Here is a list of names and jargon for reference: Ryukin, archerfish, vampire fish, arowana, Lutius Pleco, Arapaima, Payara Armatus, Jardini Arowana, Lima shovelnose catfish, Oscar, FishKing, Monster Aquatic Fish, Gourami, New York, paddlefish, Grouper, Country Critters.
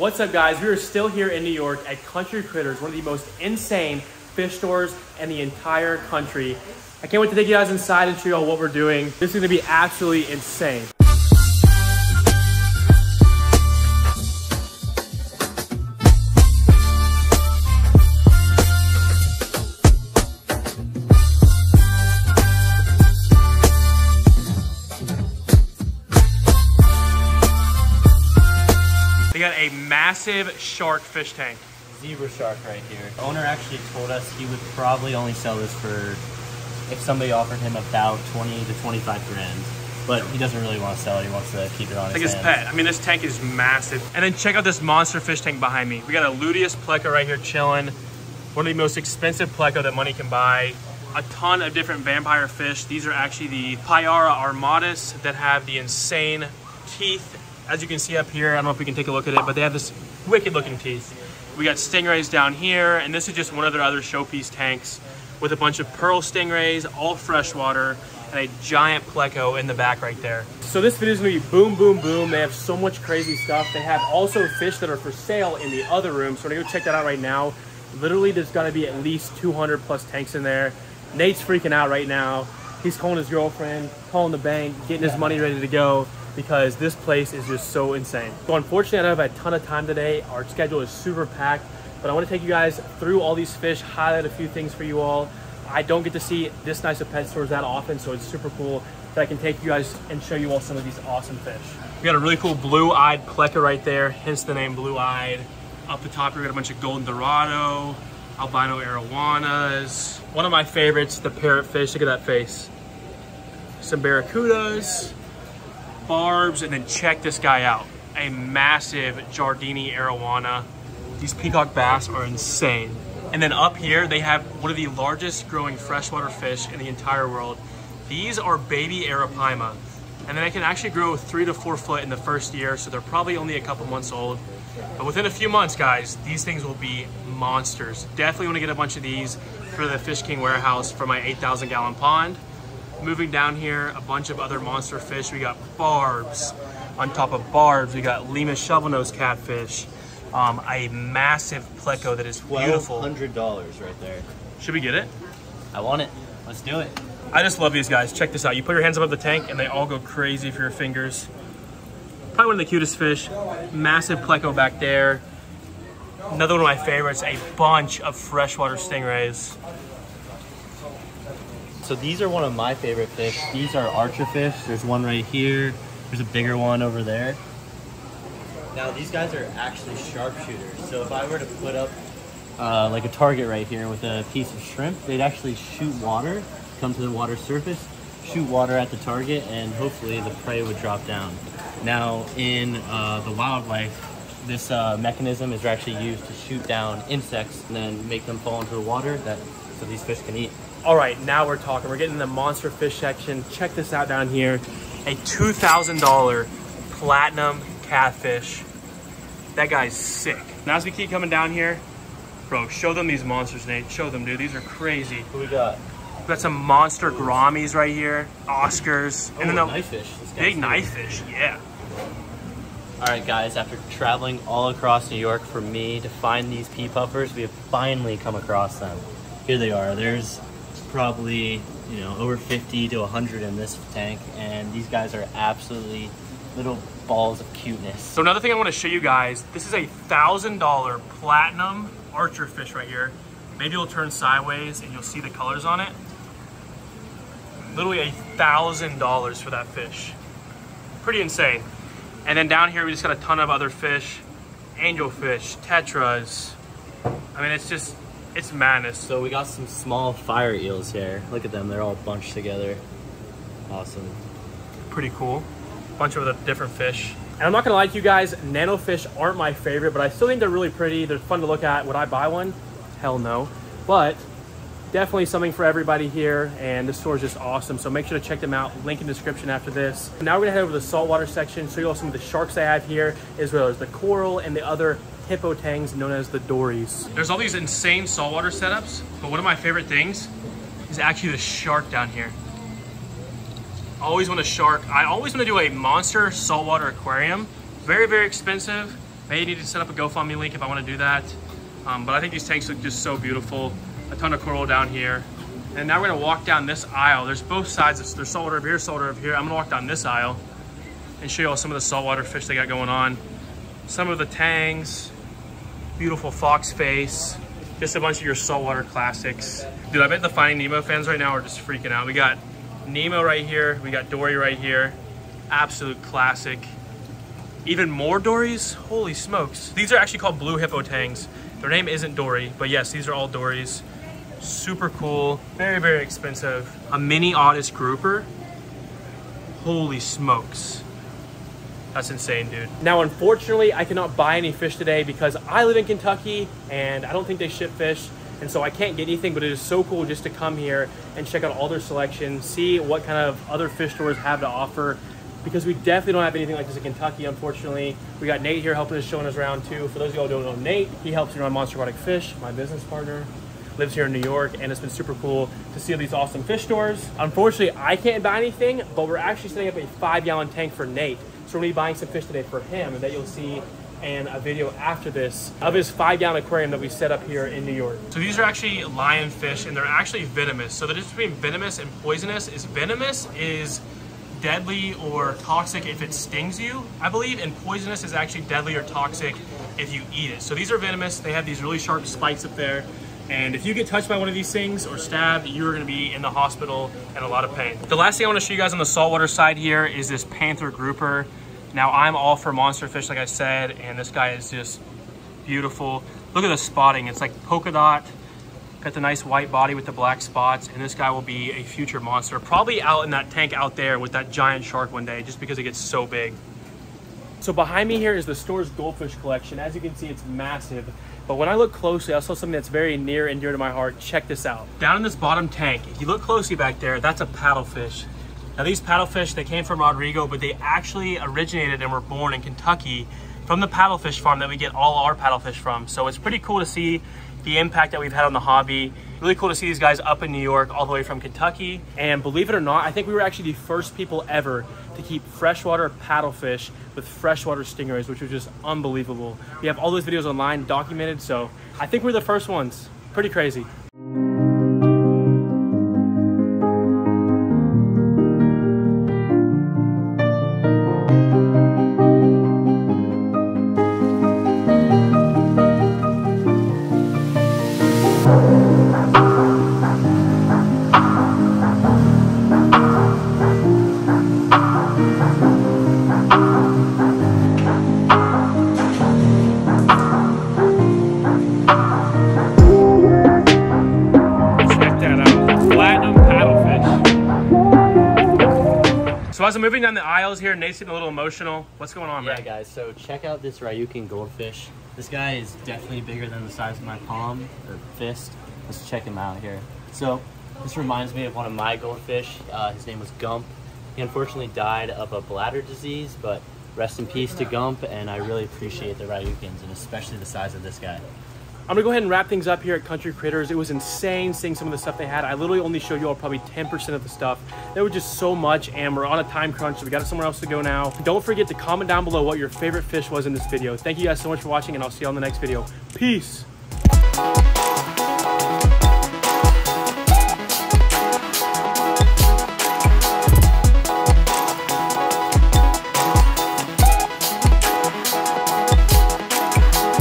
What's up, guys? We are still here in New York at Country Critters, one of the most insane fish stores in the entire country. I can't wait to take you guys inside and show you all what we're doing. This is gonna be absolutely insane. Massive shark fish tank. Zebra shark right here. The owner actually told us he would probably only sell this for, if somebody offered him about 20 to 25 grand. But he doesn't really want to sell it, he wants to keep it on his pet. I mean, this tank is massive. And then check out this monster fish tank behind me. We got a Lutius Pleco right here chilling. One of the most expensive Pleco that money can buy. A ton of different vampire fish. These are actually the Payara Armatus that have the insane teeth. As you can see up here, I don't know if we can take a look at it, but they have this wicked looking teeth. We got stingrays down here, and this is just one of their other showpiece tanks with a bunch of pearl stingrays, all freshwater, and a giant pleco in the back right there. So this video is gonna be boom, boom, boom. They have so much crazy stuff. They have also fish that are for sale in the other room, so we're gonna go check that out right now. Literally, there's gotta be at least 200 plus tanks in there. Nate's freaking out right now. He's calling his girlfriend, calling the bank, getting his money ready to go, because this place is just so insane. So unfortunately, I don't have a ton of time today. Our schedule is super packed, but I want to take you guys through all these fish, highlight a few things for you all. I don't get to see this nice of pet stores that often, so it's super cool that I can take you guys and show you all some of these awesome fish. We got a really cool blue-eyed pleca right there, hence the name blue-eyed. Up the top, we got a bunch of golden dorado, albino arowanas. One of my favorites, the parrotfish. Look at that face. Some barracudas, barbs, and then check this guy out. A massive Jardini Arowana. These peacock bass are insane. And then up here, they have one of the largest growing freshwater fish in the entire world. These are baby Arapaima. And then they can actually grow 3 to 4 foot in the first year, so they're probably only a couple months old. But within a few months, guys, these things will be monsters. Definitely wanna get a bunch of these for the FishKing warehouse for my 8,000 gallon pond. Moving down here, a bunch of other monster fish. We got barbs. On top of barbs, we got Lima shovelnose catfish. A massive pleco that is beautiful. $100 right there. Should we get it? I want it. Let's do it. I just love these guys. Check this out. You put your hands above the tank and they all go crazy for your fingers. Probably one of the cutest fish. Massive pleco back there. Another one of my favorites, a bunch of freshwater stingrays. So these are one of my favorite fish. These are archerfish. There's one right here. There's a bigger one over there. Now these guys are actually sharpshooters. So if I were to put up like a target right here with a piece of shrimp, they'd actually shoot water, come to the water surface, shoot water at the target, and hopefully the prey would drop down. Now in the wildlife, this mechanism is actually used to shoot down insects and then make them fall into the water so these fish can eat. All right, now we're talking. We're getting in the monster fish section. Check this out down here. A $2,000 platinum catfish. That guy's sick. Now as we keep coming down here, bro, show them these monsters, Nate. Show them, dude. These are crazy. What we got some monster gouramis right here. Oscars. Oh, and then the knife fish. Big knife fish, yeah. All right, guys, after traveling all across New York for me to find these pea puffers, we have finally come across them. Here they are. There's probably, you know, over 50 to 100 in this tank, and these guys are absolutely little balls of cuteness. So another thing I want to show you guys, this is a $1,000 platinum archer fish right here. Maybe you'll turn sideways and you'll see the colors on it. Literally $1,000 for that fish. Pretty insane. And then down here we just got a ton of other fish, angelfish, tetras. I mean, it's madness. So we got some small fire eels here. Look at them, they're all bunched together. Awesome. Pretty cool. Bunch of the different fish. And I'm not gonna lie to you guys, nanofish aren't my favorite, but I still think they're really pretty. They're fun to look at. Would I buy one? Hell no. But definitely something for everybody here, and this store is just awesome. So make sure to check them out. Link in the description after this. Now we're gonna head over to the saltwater section, show you all some of the sharks I have here, as well as the coral and the other hippo tangs known as the dories. There's all these insane saltwater setups, but one of my favorite things is actually the shark down here. Always want a shark. I always want to do a monster saltwater aquarium. Very, very expensive, may need to set up a GoFundMe link if I want to do that. But I think these tanks look just so beautiful. A ton of coral down here. And now we're gonna walk down this aisle. There's both sides, there's saltwater over here, saltwater over here. I'm gonna walk down this aisle and show you all some of the saltwater fish they got going on. Some of the tangs, beautiful fox face, just a bunch of your saltwater classics. Dude, I bet the Finding Nemo fans right now are just freaking out. We got Nemo right here, we got Dory right here. Absolute classic. Even more Dories, holy smokes. These are actually called blue hippo tangs. Their name isn't Dory, but yes, these are all Dories. Super cool, very, very expensive. A mini Otis grouper, holy smokes. That's insane, dude. Now, unfortunately, I cannot buy any fish today because I live in Kentucky and I don't think they ship fish. And so I can't get anything, but it is so cool just to come here and check out all their selection, see what kind of other fish stores have to offer, because we definitely don't have anything like this in Kentucky, unfortunately. We got Nate here helping us, showing us around too. For those of y'all who don't know Nate, he helps me run Monster Aquatic Fish, my business partner. Lives here in New York, and it's been super cool to see all these awesome fish stores. Unfortunately, I can't buy anything, but we're actually setting up a 5-gallon tank for Nate. So we're gonna be buying some fish today for him, and that you'll see in a video after this of his 5-gallon aquarium that we set up here in New York. So these are actually lionfish, and they're actually venomous. So the difference between venomous and poisonous is venomous is deadly or toxic if it stings you, I believe, and poisonous is actually deadly or toxic if you eat it. So these are venomous. They have these really sharp spikes up there. And if you get touched by one of these things or stabbed, you're gonna be in the hospital and a lot of pain. The last thing I wanna show you guys on the saltwater side here is this panther grouper. Now I'm all for monster fish, like I said, and this guy is just beautiful. Look at the spotting, it's like polka dot. Got the nice white body with the black spots, and this guy will be a future monster. Probably out in that tank out there with that giant shark one day, just because it gets so big. So behind me here is the store's goldfish collection. As you can see, it's massive. But when I look closely, I saw something that's very near and dear to my heart. Check this out. Down in this bottom tank, if you look closely back there, that's a paddlefish. Now these paddlefish, they came from Rodrigo, but they actually originated and were born in Kentucky from the paddlefish farm that we get all our paddlefish from. So it's pretty cool to see the impact that we've had on the hobby. Really cool to see these guys up in New York, all the way from Kentucky. And believe it or not, I think we were actually the first people ever to keep freshwater paddlefish with freshwater stingrays, which was just unbelievable. We have all those videos online documented, so I think we're the first ones. Pretty crazy. So moving down the aisles here, Nate's getting a little emotional. What's going on, man? Yeah, guys, so check out this Ryukin goldfish. This guy is definitely bigger than the size of my palm or fist. Let's check him out here. So this reminds me of one of my goldfish. His name was Gump. He unfortunately died of a bladder disease, but rest in peace to Gump, and I really appreciate the Ryukins, and especially the size of this guy. I'm gonna go ahead and wrap things up here at Country Critters. It was insane seeing some of the stuff they had. I literally only showed you all probably 10% of the stuff. There was just so much, and we're on a time crunch, so we got somewhere else to go now. Don't forget to comment down below what your favorite fish was in this video. Thank you guys so much for watching, and I'll see you on the next video. Peace.